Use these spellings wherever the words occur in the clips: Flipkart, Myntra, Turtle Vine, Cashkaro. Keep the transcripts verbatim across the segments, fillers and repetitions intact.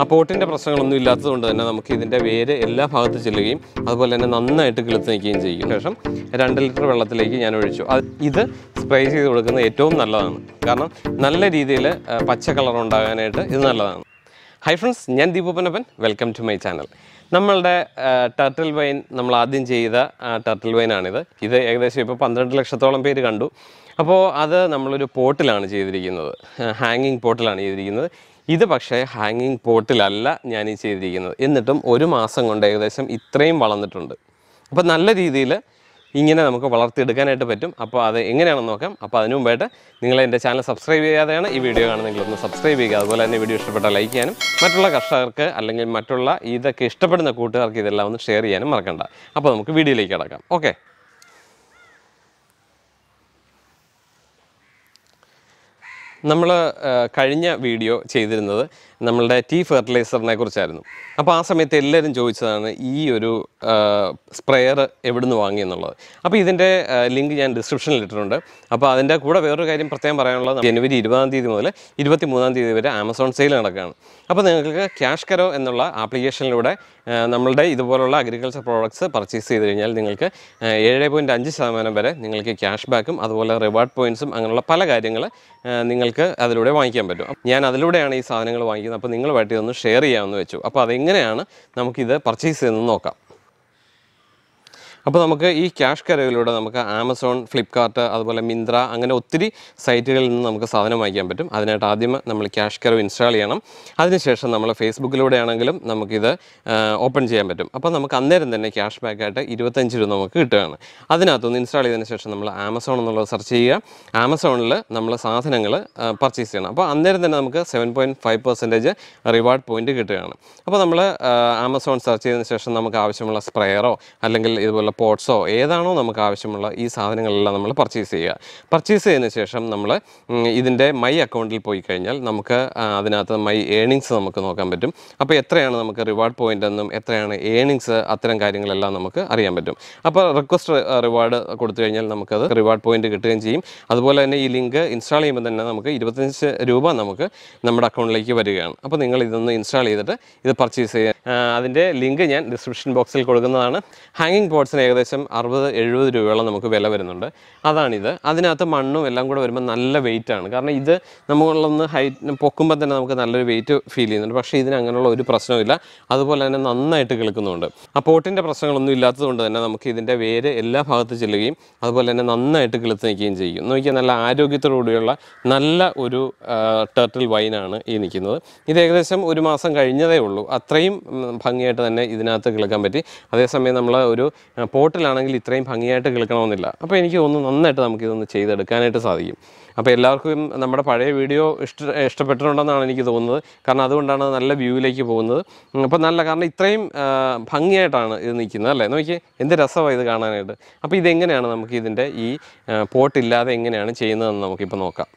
A potent person on the Lazon, the Veda, Ella Father Chiligi, as well as Nana Etical Thinking, and under little Valatalaki and Richo. Either spices or the atom Nalan. Karna, Nalla di Dela, Pachacalaranda and Eta is Nalan. Hi friends, Nyan Dipupan, welcome to my channel. Namalda Turtle Vine, Namaladin Jeda, Turtle Vine another, either egg the shape of Pandra Lexatolam Perigando. Upon other Namaldo portal and hanging portal and This is a hanging portal. This is a one month. This is a three month. Now, we have to do this. We have to do this. We have to subscribe to this video. Subscribe to this video. Like this video. Share this video. Okay. Namala Karina video Chedrinother, Namala tea fertilizer Nakurcharno. A passametel and Joichan, E. Uru sprayer evident wang in the law. A peasant link and description letter under a patenda could have ever gotten Pertambaranola, and we did one the Mola, it was the Munandi Amazon sale and account. Upon the Cashkaro and the law application loader, Namalda, the Borola agriculture products, purchase the Ningalka, Erepoint Angisamanabere, Ningalka cash backum, other reward points, Angla Palagaidingla, Ningal. അതിലൂടെ വാങ്ങിക്കാൻ പറ്റും ഞാൻ അതിലൂടെയാണ് ഈ സാധനങ്ങൾ വാങ്ങിക്കുന്നത് അപ്പോൾ നിങ്ങളുമായിട്ട് ഒന്ന് ഷെയർ ചെയ്യാമെന്ന് വെച്ചു അപ്പോൾ അതെങ്ങനെയാണ് നമുക്ക് ഇത് പർച്ചേസ് ചെയ്യുന്നത് നോക്കാം അപ്പോൾ നമുക്ക് ഈ ക്യാഷ് കരോയിലൂടെ നമുക്ക് ആമസോൺ ഫ്ലിപ്കാർട്ട് അതുപോലെ മിന്ത്ര അങ്ങനെ ഒത്തിരി സൈറ്റുകളിൽ നിന്ന് നമുക്ക് സാധനം വാങ്ങിക്കാൻ പറ്റും അതിനായിട്ട് ആദ്യം നമ്മൾ ക്യാഷ് കരോ ഇൻസ്റ്റാൾ ചെയ്യണം അതിനുശേഷം നമ്മൾ ഫേസ്ബുക്കിലൂടെ ആണെങ്കിലും നമുക്ക് ഇത് ഓപ്പൺ ചെയ്യാൻ പറ്റും അപ്പോൾ നമുക്ക് അന്നേരം തന്നെ ക്യാഷ് ബാക്ക് ആയിട്ട് ഇരുപത്തഞ്ച് രൂപ നമുക്ക് കിട്ടുകയാണ് അതിനകത്തുനിന്ന് ഇൻസ്റ്റാൾ ചെയ്തതിനു ശേഷം നമ്മൾ ആമസോൺ എന്നുള്ള സെർച്ച് ചെയ്യുക ആമസോണിൽ നമ്മൾ സാധനങ്ങൾ പർച്ചേസ് ചെയ്യണം അപ്പോൾ അന്നേരം തന്നെ നമുക്ക് seven point five percent reward point കിട്ടുകയാണ് അപ്പോൾ നമ്മൾ ആമസോൺ സെർച്ച് ചെയ്തതിനു ശേഷം നമുക്ക് ആവശ്യമുള്ള സ്പ്രേയറോ അല്ലെങ്കിൽ ഇതുപോലെ Ports or Edano Namakavishimala is having a lamal purchase here. Purchase in a session number either day my account will poke Namaka, Adanata, my earnings Namakano combatum. A Petrian Namaka reward point and Etrian earnings Atran guiding Lala Namaka, Ariambatum. Upper request reward Kotrianal Namaka, reward point to get in Jim, as well as a link install him and then Namaka, it was Ruba Namaka, number account like you were again. Upon the English install either the purchase here. Then link again description box hanging ports. ഏകദേശം sixty seventy രൂപയോളം നമുക്ക് വില വരുന്നുണ്ട് അതാണ് ഇത് അതിനകത്ത് മണ്ണും എല്ലാം കൂടി വരുമ്പോൾ നല്ല വെയിറ്റ് ആണ് കാരണം ഇത് നമ്മളൊന്ന് ഹൈറ്റ് പൊക്കുമ്പോൾ തന്നെ നമുക്ക് നല്ലൊരു വെയിറ്റ് ഫീൽ ചെയ്യുന്നുണ്ട് പക്ഷേ ഇതിന് അങ്ങനെയുള്ള ഒരു പ്രശ്നമില്ല അതുപോലെ തന്നെ നന്നായിട്ട് കിളുക്കുന്നുണ്ട് ആ പോട്ടിന്റെ പ്രശ്നങ്ങളൊന്നും ഇല്ലാത്തതുകൊണ്ട് തന്നെ നമുക്ക് ഇതിന്റെ വേര് എല്ലാ ഭാഗത്തും ചെല്ലുകയും അതുപോലെ തന്നെ നന്നായിട്ട് കിളുത്ത് നിൽക്കുകയും ചെയ്യും നോക്കിയാൽ നല്ല ആരോഗ്യത്തോടെയുള്ള നല്ല ഒരു ടർട്ടിൽ വൈൻ ആണ് ഈ നിൽക്കുന്നത് ഇത് ഏകദേശം ഒരു മാസം കഴിഞ്ഞതേ ഉള്ളൂ അത്രയും ഭംഗിയായിട്ട് തന്നെ ഇതിനകത്ത് കിളുക്കാൻ പറ്റി അതേസമയം നമ്മൾ ഒരു Portal ആണെങ്കിൽ ഇത്രയും ഭംഗിയായിട്ട് കേൾക്കണമെന്നില്ല അപ്പോൾ എനിക്ക് ഒന്ന് നന്നായിട്ട് നമുക്ക് ഇതൊന്ന് ചെയ്തു എടുക്കാനായിട്ട് സാധിക്കും അപ്പോൾ എല്ലാവർക്കും നമ്മുടെ പഴയ വീഡിയോ ഇഷ്ടപ്പെട്ടിട്ടുണ്ടെന്നാണ് എനിക്ക് തോന്നുന്നത് കാരണം അതുകൊണ്ടാണ് നല്ല വ്യൂയിലേക്ക് പോകുന്നത് അപ്പോൾ നല്ല കാരണം ഇത്രയും ഭംഗിയായിട്ടാണ് ഇത് നിൽക്കുന്നത് അല്ലേ നോക്കിയേ എന്ത് രസമാണ് ഇത് കാണാനായിട്ട് അപ്പോൾ ഇത് എങ്ങനെയാണ് നമുക്ക് ഇതിന്റെ ഈ പോട്ട് ഇല്ലാതെ എങ്ങനെയാണ് ചെയ്യുന്നതെന്ന് നമുക്ക് ഇപ്പോൾ നോക്കാം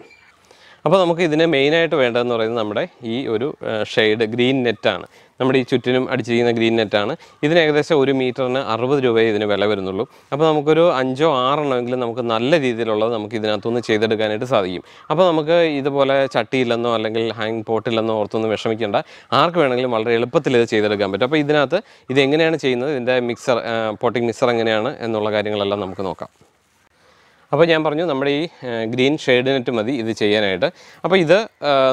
അപ്പോൾ നമുക്ക് ഇതിനെ മെയിൻ ആയിട്ട് വേണ്ടതെന്ന് പറയുന്നത് നമ്മുടെ ഈ ഒരു ഷെയ്ഡ് ഗ്രീൻ നെറ്റ് ആണ് നമ്മുടെ ഈ ചുറ്റിനും അടിച്ചിരിക്കുന്ന ഗ്രീൻ നെറ്റ് ആണ് ഇതിന് ഏകദേശം ഒരു മീറ്ററിന് അറുപത് രൂപയേ ഇതിന് വില വരുന്നുള്ളൂ അപ്പോൾ നമുക്ക് ഒരു അഞ്ചോ ആറോ എങ്കിലും നമുക്ക് നല്ല രീതിയിലുള്ളത് നമുക്ക് ഇതിനകത്തുനിന്ന് ചെയ്തെടുക്കാനായിട്ട് സാധിക്കും അപ്പോൾ നമുക്ക് ഇതുപോലെ ചട്ടിയില്ലെന്നോ അല്ലെങ്കിൽ ഹാങ് പോട്ടില്ലെന്നോ ഓർത്തൊന്നും വിഷമിക്കേണ്ട ആർക്ക് വേണമെങ്കിലും വളരെ എളുപ്പത്തിൽ ഇത് ചെയ്തെടുക്കാൻ പറ്റും അപ്പോൾ ഇതിനകത്ത് ഇത് എങ്ങനെയാണ് ചെയ്യുന്നത് ഇതിന്റെ മിക്സർ പോട്ടിംഗ് മിക്സർ എങ്ങനെയാണ് എന്നുള്ള കാര്യങ്ങളെല്ലാം നമുക്ക് നോക്കാം അപ്പോൾ ഞാൻ പറഞ്ഞു നമ്മുടെ ഈ ഗ്രീൻ ഷെയ്ഡ് നെറ്റ് മതി ഇത് ചെയ്യാനായിട്ട് അപ്പോൾ ഇത്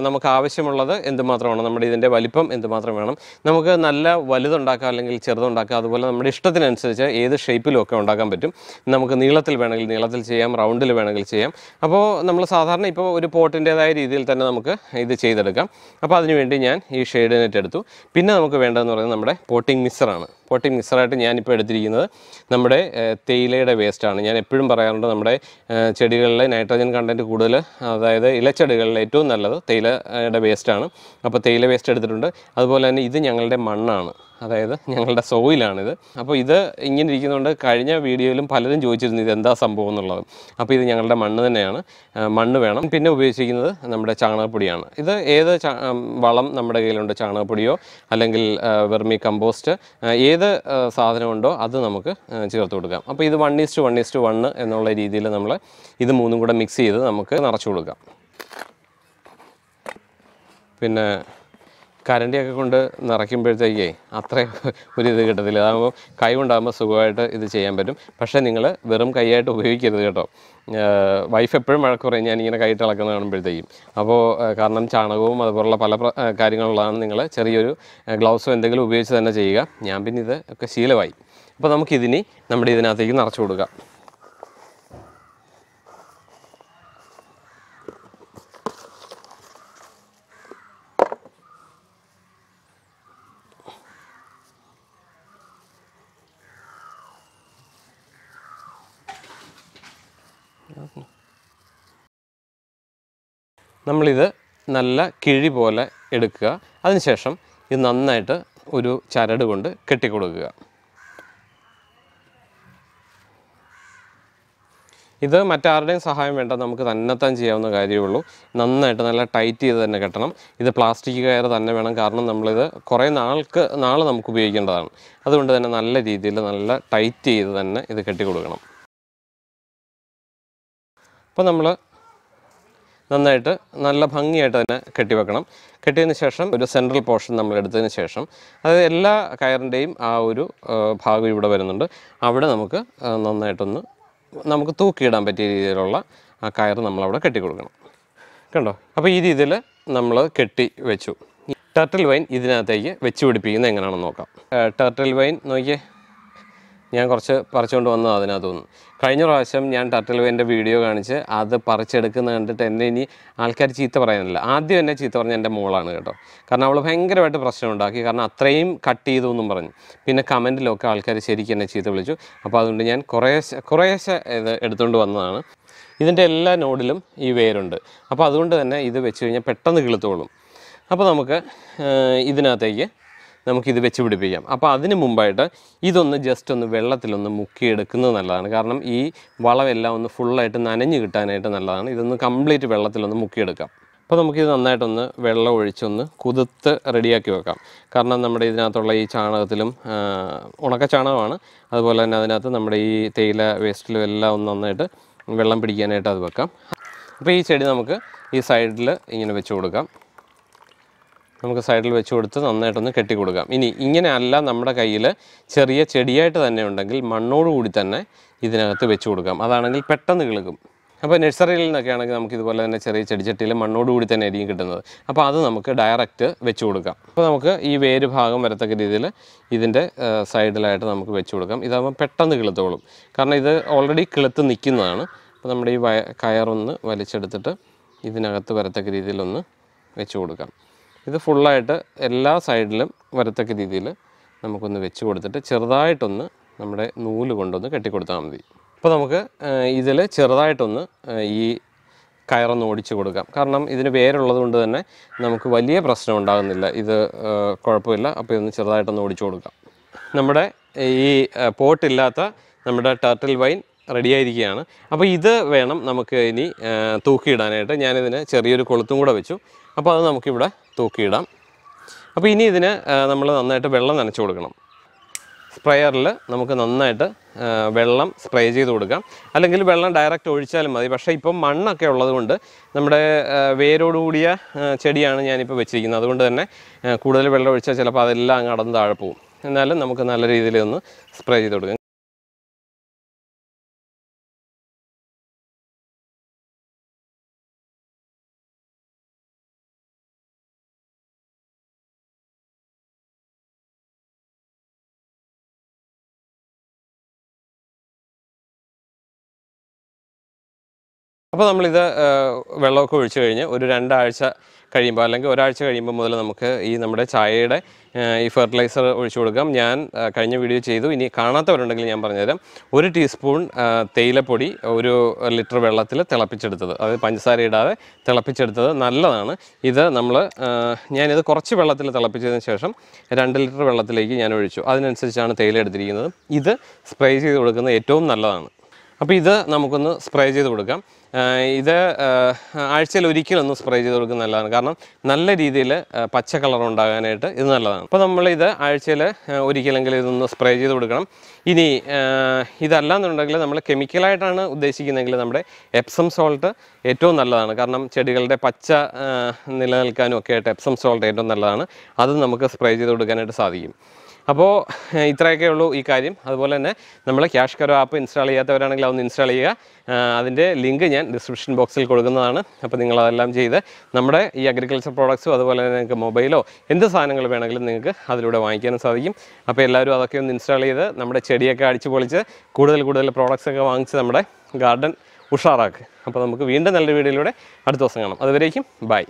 നമുക്ക് ആവശ്യമുള്ളത് എന്തുമാത്രമാണ് നമ്മുടെ ഇതിന്റെ വലിപ്പം എന്തുമാത്രം വേണം നമുക്ക് നല്ല വലുതുണ്ടാക്കാം അല്ലെങ്കിൽ ചെറുതുണ്ടാക്കാം അതുപോലെ നമ്മുടെ ഇഷ്ടത്തിനനുസരിച്ച് ഏത് ഷേപ്പിലും ഒക്കെ ഉണ്ടാക്കാൻ പറ്റും നമുക്ക് നീളത്തിൽ വേണമെങ്കിൽ നീളത്തിൽ ചെയ്യാം റൗണ്ടിൽ വേണമെങ്കിൽ ചെയ്യാം അപ്പോൾ നമ്മൾ സാധാരണ ഇപ്പോൾ ഒരു പോട്ടിൻ്റെതായ രീതിയിൽ തന്നെ നമുക്ക് ഇത് ചെയ്തെടുക്കാം അപ്പോൾ അതിനു വേണ്ടി ഞാൻ ഈ ഷെയ്ഡ് നെറ്റ് എടുത്തു പിന്നെ നമുക്ക് വേണ്ടതെന്ന് പറയുന്നത് നമ്മുടെ പോട്ടിംഗ് മിക്സറാണ് പോട്ടിംഗ് മിക്സറായിട്ട് ഞാനിപ്പോൾ എടുത്തിരിക്കുന്നത് നമ്മുടെ തേയിലയുടെ വേസ്റ്റാണ് ഞാൻ എപ്പോഴും പറയാറുണ്ട് നമ്മുടെ ചെടികളിലെ നൈട്രജൻ കണ്ടന്റ് കൂടുതൽ അതായത് ഇലച്ചെടികളിലെ ഏറ്റവും നല്ലത് തേയിലയുടെ വേസ്റ്റാണ് അപ്പോൾ തേയില വേസ്റ്റ് എടുത്തിട്ടുണ്ട് അതുപോലെ തന്നെ ഇത് ഞങ്ങളുടെ മണ്ണാണ് അതായത് ഞങ്ങളുടെ സോയിലാണിത് അപ്പോൾ ഇത് ഇങ്ങനെ ഇരിക്കുന്നതുകൊണ്ട് കഴിഞ്ഞ വീഡിയോയിലും പലരും ചോദിച്ചിരുന്നു ഇത് എന്താ സംഭവം എന്നുള്ളത് അപ്പോൾ ഇത് ഞങ്ങളുടെ മണ്ണ് തന്നെയാണ് മണ്ണ് വേണം പിന്നെ ഉപയോഗിച്ചിരിക്കുന്നത് നമ്മുടെ ചാണകപ്പൊടിയാണ് ഇത് ഏത് വളം നമ്മുടെ കയ്യിലുണ്ട് ചാണകപ്പൊടിയോ അല്ലെങ്കിൽ വെർമി കമ്പോസ്റ്റ് ഏത് സാധനമുണ്ടോ അത് നമുക്ക് ചേർത്ത് കൊടുക്കാം അപ്പോൾ ഇത് one is to one is to one എന്നുള്ള രീതിയിൽ നമ്മൾ ഇത് മൂന്നും കൂടെ മിക്സ് ചെയ്ത് നമുക്ക് നിറച്ചു കൊടുക്കാം പിന്നെ കരണ്ടിയൊക്കെ കൊണ്ട് നിറയ്ക്കുമ്പോഴത്തേക്കേ അത്രയും ഒരു ഇത് കിട്ടത്തില്ല. അതാകുമ്പോൾ കൈ കൊണ്ടാകുമ്പോൾ സുഖമായിട്ട് ഇത് ചെയ്യാൻ പറ്റും. പക്ഷേ നിങ്ങൾ വെറും കൈയായിട്ട് ഉപയോഗിക്കരുത് കേട്ടോ. വൈഫ് എപ്പോഴും വഴക്ക് പറയും ഞാനിങ്ങനെ കൈയിട്ട് ഇളക്കുന്നത് കാണുമ്പോഴത്തേക്കും. അപ്പോൾ കാരണം ചാണകവും അതുപോലുള്ള പല കാര്യങ്ങളുള്ളതാണ്. നിങ്ങൾ ചെറിയൊരു ഗ്ലൗസോ എന്തെങ്കിലും ഉപയോഗിച്ച് തന്നെ ചെയ്യുക. ഞാൻ പിന്നെ ഇത് ഒക്കെ ശീലമായി. അപ്പോൾ നമുക്കിതിനി നമ്മുടെ ഇതിനകത്തേക്ക് നിറച്ചു കൊടുക്കാം. നമ്മളിത് നല്ല കിഴി പോലെ എടുക്കുക. അതിനുശേഷം ഇത് നന്നായിട്ട് ഒരു ചരട് കൊണ്ട് കെട്ടിക്കൊടുക്കുക. ഇത് മറ്റാരുടെയും സഹായം വേണ്ട, നമുക്ക് തന്നെത്താൻ ചെയ്യാവുന്ന കാര്യമുള്ളൂ. നന്നായിട്ട് നല്ല ടൈറ്റ് ചെയ്ത് തന്നെ കെട്ടണം. ഇത് പ്ലാസ്റ്റിക് കയർ തന്നെ വേണം, കാരണം നമ്മളിത് കുറേ നാൾക്ക് നാൾ നമുക്ക് ഉപയോഗിക്കേണ്ടതാണ്. അതുകൊണ്ട് തന്നെ നല്ല രീതിയിൽ നല്ല ടൈറ്റ് ചെയ്ത് തന്നെ ഇത് കെട്ടിക്കൊടുക്കണം. അപ്പോൾ നമ്മൾ നന്നായിട്ട് നല്ല ഭംഗിയായിട്ട് തന്നെ കെട്ടിവെക്കണം. കെട്ടിയതിന് ശേഷം ഒരു സെൻട്രൽ പോർഷൻ നമ്മൾ എടുത്തതിന് ശേഷം, അതായത് എല്ലാ കയറിൻ്റെയും ആ ഒരു ഭാഗം ഇവിടെ വരുന്നുണ്ട്, അവിടെ നമുക്ക് നന്നായിട്ടൊന്ന് നമുക്ക് തൂക്കിയിടാൻ പറ്റിയ രീതിയിലുള്ള ആ കയർ നമ്മളവിടെ കെട്ടിക്കൊടുക്കണം. കണ്ടോ? അപ്പോൾ ഈ രീതിയിൽ നമ്മൾ കെട്ടി വെച്ചു. ടർട്ടിൽ വൈൻ ഇതിനകത്തേക്ക് വെച്ച് പിടിപ്പിക്കുന്നത് എങ്ങനെയാണെന്ന് നോക്കാം. ടർട്ടിൽ വൈൻ നോക്കിയേ, ഞാൻ കുറച്ച് പറിച്ചുകൊണ്ട് വന്നത് അതിനകത്ത് തോന്നുന്നു. കഴിഞ്ഞ പ്രാവശ്യം ഞാൻ ടർട്ടിൽ വൈൻ്റെ വീഡിയോ കാണിച്ച് അത് പറിച്ചെടുക്കുന്ന കണ്ടിട്ട് എന്നെ ഇനി ആൾക്കാർ ചീത്ത പറയാനില്ല. ആദ്യം എന്നെ ചീത്ത പറഞ്ഞ എൻ്റെ മോളാണ് കേട്ടോ. കാരണം അവൾ ഭയങ്കരമായിട്ട് പ്രശ്നമുണ്ടാക്കി, കാരണം അത്രയും കട്ട് ചെയ്തെന്നും പറഞ്ഞു. പിന്നെ കമൻറ്റിലൊക്കെ ആൾക്കാർ ശരിക്കും എന്നെ ചീത്ത വിളിച്ചു. അപ്പോൾ അതുകൊണ്ട് ഞാൻ കുറേശ്ശെ കുറേശ്ശെ ഇത് എടുത്തുകൊണ്ട് വന്നതാണ്. ഇതിൻ്റെ എല്ലാ നോഡിലും ഈ വേരുണ്ട്. അപ്പോൾ അതുകൊണ്ട് തന്നെ ഇത് വെച്ച് കഴിഞ്ഞാൽ പെട്ടെന്ന് കിളുത്തോളും. അപ്പോൾ നമുക്ക് ഇതിനകത്തേക്ക് നമുക്കിത് വെച്ച് പിടിപ്പിക്കാം. അപ്പോൾ അതിന് മുമ്പായിട്ട് ഇതൊന്ന് ജസ്റ്റ് ഒന്ന് വെള്ളത്തിലൊന്ന് മുക്കിയെടുക്കുന്നത് നല്ലതാണ്. കാരണം ഈ വളമെല്ലാം ഒന്ന് ഫുള്ളായിട്ട് നനഞ്ഞ് കിട്ടാനായിട്ട് നല്ലതാണ്. ഇതൊന്ന് കംപ്ലീറ്റ് വെള്ളത്തിലൊന്ന് മുക്കിയെടുക്കാം. അപ്പോൾ നമുക്കിത് നന്നായിട്ടൊന്ന് വെള്ളം ഒഴിച്ചൊന്ന് കുതിർത്ത് റെഡിയാക്കി വെക്കാം. കാരണം നമ്മുടെ ഇതിനകത്തുള്ള ഈ ചാണകത്തിലും ഉണക്ക ചാണകമാണ്, അതുപോലെ തന്നെ അതിനകത്ത് നമ്മുടെ ഈ തേയില വേസ്റ്റിലും എല്ലാം ഒന്ന് നന്നായിട്ട് വെള്ളം പിടിക്കാനായിട്ട് അത് വെക്കാം. അപ്പോൾ ഈ ചെടി നമുക്ക് ഈ സൈഡിൽ ഇങ്ങനെ വെച്ച് കൊടുക്കാം. നമുക്ക് സൈഡിൽ വെച്ച് കൊടുത്ത് നന്നായിട്ടൊന്ന് കെട്ടി കൊടുക്കാം. ഇനി ഇങ്ങനെ അല്ല, നമ്മുടെ കയ്യിൽ ചെറിയ ചെടിയായിട്ട് തന്നെ ഉണ്ടെങ്കിൽ മണ്ണോടുകൂടി തന്നെ ഇതിനകത്ത് വെച്ച് കൊടുക്കാം. അതാണെങ്കിൽ പെട്ടെന്ന് കിളുക്കും. അപ്പോൾ നഴ്സറിയിൽ നിന്നൊക്കെ ആണെങ്കിൽ നമുക്കിതുപോലെ തന്നെ ചെറിയ ചെടിച്ചട്ടിയിൽ മണ്ണോടുകൂടി തന്നെ ആയിരിക്കും കിട്ടുന്നത്. അപ്പോൾ അത് നമുക്ക് ഡയറക്റ്റ് വെച്ച് കൊടുക്കാം. അപ്പോൾ നമുക്ക് ഈ വേര് ഭാഗം വരത്തക്ക രീതിയിൽ ഇതിൻ്റെ സൈഡിലായിട്ട് നമുക്ക് വെച്ച് കൊടുക്കാം. ഇതാകുമ്പോൾ പെട്ടെന്ന് കിളുത്തോളും, കാരണം ഇത് ഓൾറെഡി കിളുത്ത് നിൽക്കുന്നതാണ്. അപ്പോൾ നമ്മുടെ ഈ വയ കയറൊന്ന് വലിച്ചെടുത്തിട്ട് ഇതിനകത്ത് വരത്തക്ക രീതിയിലൊന്ന് വെച്ച് കൊടുക്കാം. ഇത് ഫുള്ളായിട്ട് എല്ലാ സൈഡിലും വരത്തക്ക രീതിയിൽ നമുക്കൊന്ന് വെച്ച് കൊടുത്തിട്ട് ചെറുതായിട്ടൊന്ന് നമ്മുടെ നൂല് കൊണ്ടൊന്ന് കെട്ടിക്കൊടുത്താൽ മതി. അപ്പോൾ നമുക്ക് ഇതിൽ ചെറുതായിട്ടൊന്ന് ഈ കയറൊന്ന് ഓടിച്ച് കൊടുക്കാം. കാരണം ഇതിന് വേരുള്ളത് കൊണ്ട് തന്നെ നമുക്ക് വലിയ പ്രശ്നം ഉണ്ടാകുന്നില്ല. ഇത് കുഴപ്പമില്ല. അപ്പോൾ ഇതൊന്ന് ചെറുതായിട്ടൊന്ന് ഓടിച്ച് കൊടുക്കാം. നമ്മുടെ ഈ പോട്ടില്ലാത്ത നമ്മുടെ ടർട്ടിൽ വൈൻ റെഡിയായിരിക്കുകയാണ്. അപ്പോൾ ഇത് വേണം നമുക്ക് ഇനി തൂക്കിയിടാനായിട്ട്. ഞാനിതിന് ചെറിയൊരു കൊളുത്തും കൂടെ വെച്ചു. അപ്പോൾ അത് നമുക്കിവിടെ തൂക്കിയിടാം. അപ്പോൾ ഇനി ഇതിന് നമ്മൾ നന്നായിട്ട് വെള്ളം നനച്ച് കൊടുക്കണം. സ്പ്രെയറിൽ നമുക്ക് നന്നായിട്ട് വെള്ളം സ്പ്രേ ചെയ്ത് കൊടുക്കാം. അല്ലെങ്കിൽ വെള്ളം ഡയറക്റ്റ് ഒഴിച്ചാലും മതി. പക്ഷേ ഇപ്പം മണ്ണൊക്കെ ഉള്ളതുകൊണ്ട് നമ്മുടെ വേരോടുകൂടിയ ചെടിയാണ് ഞാനിപ്പോൾ വെച്ചിരിക്കുന്നത്. അതുകൊണ്ട് തന്നെ കൂടുതൽ വെള്ളം ഒഴിച്ചാൽ ചിലപ്പോൾ അതെല്ലാം അങ്ങ് അടന്ന് താഴെ പോകും. എന്നാലും നമുക്ക് നല്ല രീതിയിൽ ഒന്ന് സ്പ്രേ ചെയ്ത് കൊടുക്കാം. അപ്പോൾ നമ്മളിത് വെള്ളമൊക്കെ ഒഴിച്ച് കഴിഞ്ഞ് ഒരു രണ്ടാഴ്ച കഴിയുമ്പോൾ അല്ലെങ്കിൽ ഒരാഴ്ച കഴിയുമ്പോൾ മുതൽ നമുക്ക് ഈ നമ്മുടെ ചായയുടെ ഈ ഫെർട്ടിലൈസർ ഒഴിച്ചു കൊടുക്കാം. ഞാൻ കഴിഞ്ഞ വീഡിയോ ചെയ്തു. ഇനി കാണാത്തവരുണ്ടെങ്കിൽ ഞാൻ പറഞ്ഞുതരാം. ഒരു ടീസ്പൂൺ തേയിലപ്പൊടി ഒരു ലിറ്റർ വെള്ളത്തിൽ തിളപ്പിച്ചെടുത്തത്, അത് പഞ്ചസാര ഇടാതെ തിളപ്പിച്ചെടുത്തത് നല്ലതാണ്. ഇത് നമ്മൾ ഞാനിത് കുറച്ച് വെള്ളത്തിൽ തിളപ്പിച്ചതിന് ശേഷം രണ്ട് ലിറ്റർ വെള്ളത്തിലേക്ക് ഞാൻ ഒഴിച്ചു. അതിനനുസരിച്ചാണ് തേയില എടുത്തിരിക്കുന്നത്. ഇത് സ്പ്രേ ചെയ്ത് കൊടുക്കുന്നത് ഏറ്റവും നല്ലതാണ്. അപ്പോൾ ഇത് നമുക്കൊന്ന് സ്പ്രേ ചെയ്തു കൊടുക്കാം. ഇത് ആഴ്ചയിൽ ഒരിക്കലൊന്ന് സ്പ്രേ ചെയ്ത് കൊടുക്കുന്നത് നല്ലതാണ്. കാരണം നല്ല രീതിയിൽ പച്ച കളർ ഉണ്ടാകാനായിട്ട് ഇത് നല്ലതാണ്. അപ്പോൾ നമ്മളിത് ആഴ്ചയിൽ ഒരിക്കലെങ്കിലും ഇതൊന്ന് സ്പ്രേ ചെയ്ത് കൊടുക്കണം. ഇനി ഇതല്ലാന്നുണ്ടെങ്കിൽ നമ്മൾ കെമിക്കലായിട്ടാണ് ഉദ്ദേശിക്കുന്നതെങ്കിൽ നമ്മുടെ എപ്സം സോൾട്ട് ഏറ്റവും നല്ലതാണ്. കാരണം ചെടികളുടെ പച്ച നിലനിൽക്കാനും ഒക്കെ ആയിട്ട് എപ്സം സോൾട്ട് ഏറ്റവും നല്ലതാണ്. അത് നമുക്ക് സ്പ്രേ ചെയ്ത് കൊടുക്കാനായിട്ട് സാധിക്കും. അപ്പോൾ ഇത്രയൊക്കെ ഉള്ളൂ ഈ കാര്യം. അതുപോലെ തന്നെ നമ്മൾ കാഷ്കരോ ആപ്പ് ഇൻസ്റ്റാൾ ചെയ്യാത്തവരാണെങ്കിൽ അതൊന്ന് ഇൻസ്റ്റാൾ ചെയ്യുക. അതിൻ്റെ ലിങ്ക് ഞാൻ ഡിസ്ക്രിപ്ഷൻ ബോക്സിൽ കൊടുക്കുന്നതാണ്. അപ്പോൾ നിങ്ങളതെല്ലാം ചെയ്ത് നമ്മുടെ ഈ അഗ്രികൾച്ചർ പ്രോഡക്ട്സും അതുപോലെ തന്നെ നിങ്ങൾക്ക് മൊബൈലോ എന്ത് സാധനങ്ങൾ വേണമെങ്കിലും നിങ്ങൾക്ക് അതിലൂടെ വാങ്ങിക്കാനും സാധിക്കും. അപ്പോൾ എല്ലാവരും അതൊക്കെ ഒന്ന് ഇൻസ്റ്റാൾ ചെയ്ത് നമ്മുടെ ചെടിയൊക്കെ അടിച്ചു പൊളിച്ച് കൂടുതൽ കൂടുതൽ പ്രോഡക്ട്സൊക്കെ വാങ്ങിച്ച് നമ്മുടെ ഗാർഡൻ ഉഷാറാക്കുക. അപ്പോൾ നമുക്ക് വീണ്ടും നല്ലൊരു വീഡിയോയിലൂടെ അടുത്ത ദിവസം കാണാം. അതുവരേക്കും ബൈ.